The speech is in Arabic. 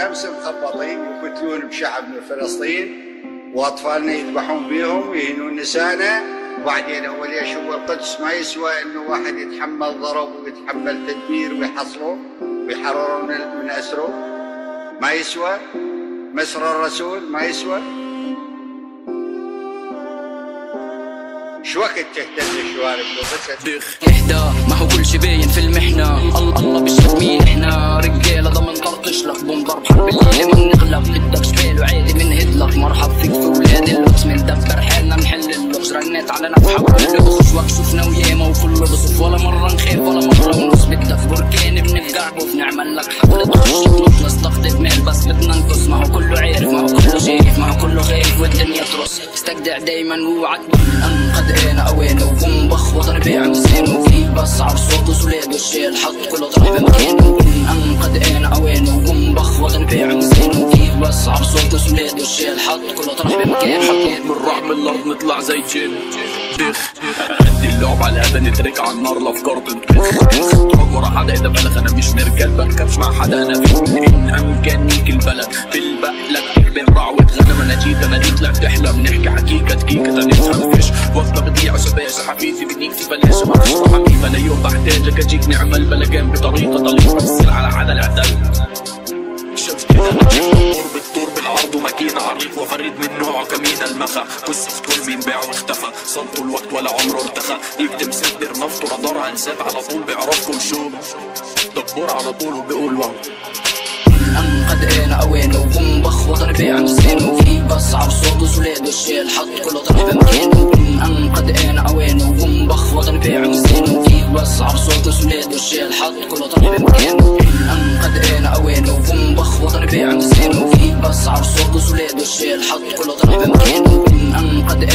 خمس مخبطين يقتلون بشعبنا فلسطين واطفالنا يذبحون بيهم ويهينون نسانا. وبعدين هو ليش هو القدس ما يسوى انه واحد يتحمل ضرب ويتحمل تدمير ويحصره ويحرره من اسره؟ ما يسوى مسر الرسول؟ ما يسوى؟ شو وقت تهتز الشوارب لو بس دخ اهدا؟ ما هو كل شي باين في المحنه. الله بيشرب مين احنا رجاله ضمن طرطش لك بوم ضرب حرب الليل ما بنغلق الدبس حلو عادي بنهدلك. مرحب فيك في ولاد اللبس مندبر حالنا نحل اللغز رنيت على نفحه ونبخش وقت شفنا وياما وكله بصف ولا مره نخاف ولا مره ونص بدك بركان بنفقع بنعمل لك حفله تخش تموت نستقطب مال بس بدنا نقص. ما هو كله عارف ما هو كله شايف ما هو كله خايف والدنيا ترص استجدع دايما ووعد قد انا اواني وقوم بخ وضربي عم زين وفي بس عرصوت وسولاد والشيل حط كله ضرب مكانه. قد انا اواني وقوم بخ وضربي عم زين وفي بس عرصوت وسولاد والشيل حط كله ضرب مكانه. حطيت من رحم الارض نطلع زي تشيل دخ ادي اللعب على هذا نترك على النار الافكار تنطخ تراك ورا حدا اذا بلغ انا مش مرجل بركبش مع حدا انا فين ان امكانيك البلد بالبقلك تربي الرع وتغنم انا جيت انا دي طلعت تحلم نحكي حكيكه دقيقه نفهم فيش وقتها بتضيع شباشة حبيبي بديك تبلاش ما فيش حبيبي انا يوم بحتاجك اجيك نعمل بلجان بطريقه طليقه بتصير على عدل عدل شفت كده قرب الدور بالعرض وماكينه عريق وفريد من نوعه كمين المخا قصه كل مين باع واختفى صدوا الوقت ولا عمره ارتخى يكتم سدر نفطه رادار عنساب على طول بيعرفكم شو دبور على طول وبيقول واو. قد انا اواني وقوم بخ وضربي عم زينه وفي بس عرصوت وسولاد والشيل حط كله ضرب مكانه. قد انا اواني وقوم بخ وضربي عم زينه وفي بس عرصوت وسولاد والشيل حط كله ضرب مكانه. قد انا اواني وقوم بخ وضربي عم زينه وفي بس عرصوت وسولاد والشيل حط كله ضرب مكانه. قد